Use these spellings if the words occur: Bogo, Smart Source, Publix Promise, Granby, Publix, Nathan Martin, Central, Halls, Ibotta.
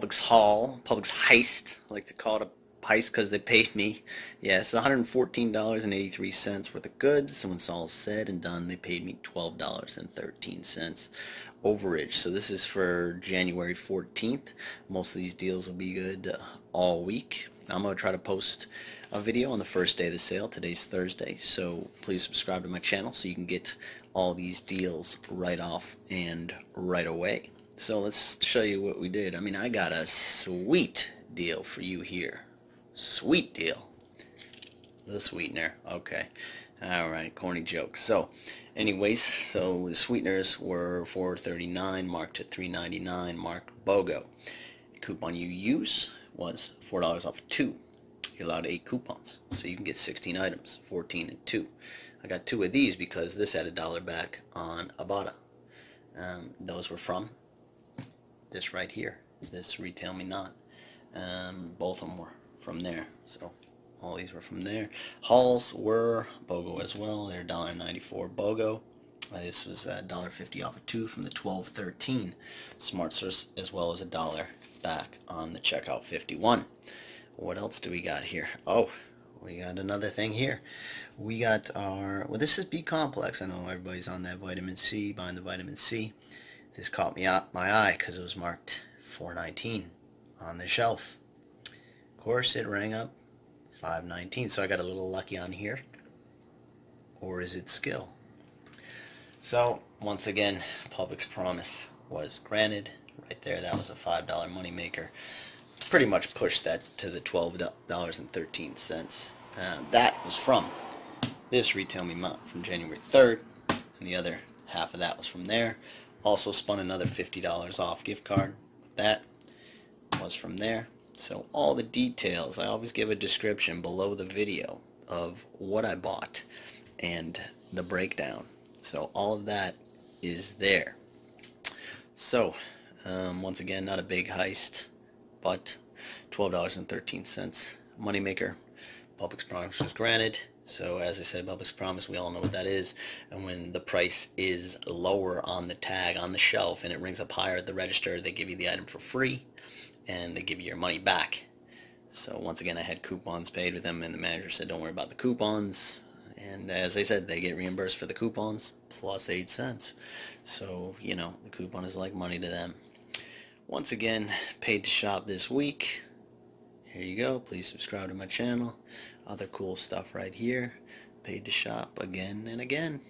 Publix haul, Publix heist. I like to call it a heist because they paid me. Yes, yeah, $114.83 worth of goods. So when it's all said and done, they paid me $12.13 overage. So this is for January 14th. Most of these deals will be good all week. I'm going to try to post a video on the first day of the sale. Today's Thursday, so please subscribe to my channel so you can get all these deals right off and right away. So let's show you what we did. I mean, I got a sweet deal for you here. Sweet deal. The sweetener. Okay. Alright, corny joke. So anyways, so the sweeteners were $4.39, marked at $3.99, marked BOGO. The coupon you use was $4 off of 2. You're allowed 8 coupons, so you can get 16 items, 14 and 2. I got 2 of these because this had $1 back on Ibotta. Those were from this right here, this Retail Me Not. Both of them were from there, so all these were from there. Halls were BOGO as well. They're $1.94 BOGO. This was $1.50 off of 2 from the $12.13 Smart Source, as well as $1 back on the checkout 51. What else do we got here? Oh, we got another thing here. We got our, well, this is B complex. I know everybody's on that vitamin C, buying the vitamin C. This caught me out my eye because it was marked $4.19 on the shelf. Of course, it rang up $5.19, so I got a little lucky on here. Or is it skill? So once again, Publix Promise was granted. Right there, that was a $5 moneymaker. Pretty much pushed that to the $12.13. That was from this Retail Me Not from January 3rd, and the other half of that was from there. Also spun another $50 off gift card. That was from there. So all the details, I always give a description below the video of what I bought and the breakdown. So all of that is there. So once again, not a big heist, but $12.13 moneymaker. Publix Promise was granted. So as I said, Publix Promise, we all know what that is. And when the price is lower on the tag on the shelf and it rings up higher at the register, they give you the item for free and they give you your money back. So once again, I had coupons paid with them, and the manager said, don't worry about the coupons. And as I said, they get reimbursed for the coupons plus 8 cents. So, you know, the coupon is like money to them. Once again, paid to shop this week. Here you go. Please subscribe to my channel. Other cool stuff right here. Paid to shop again and again.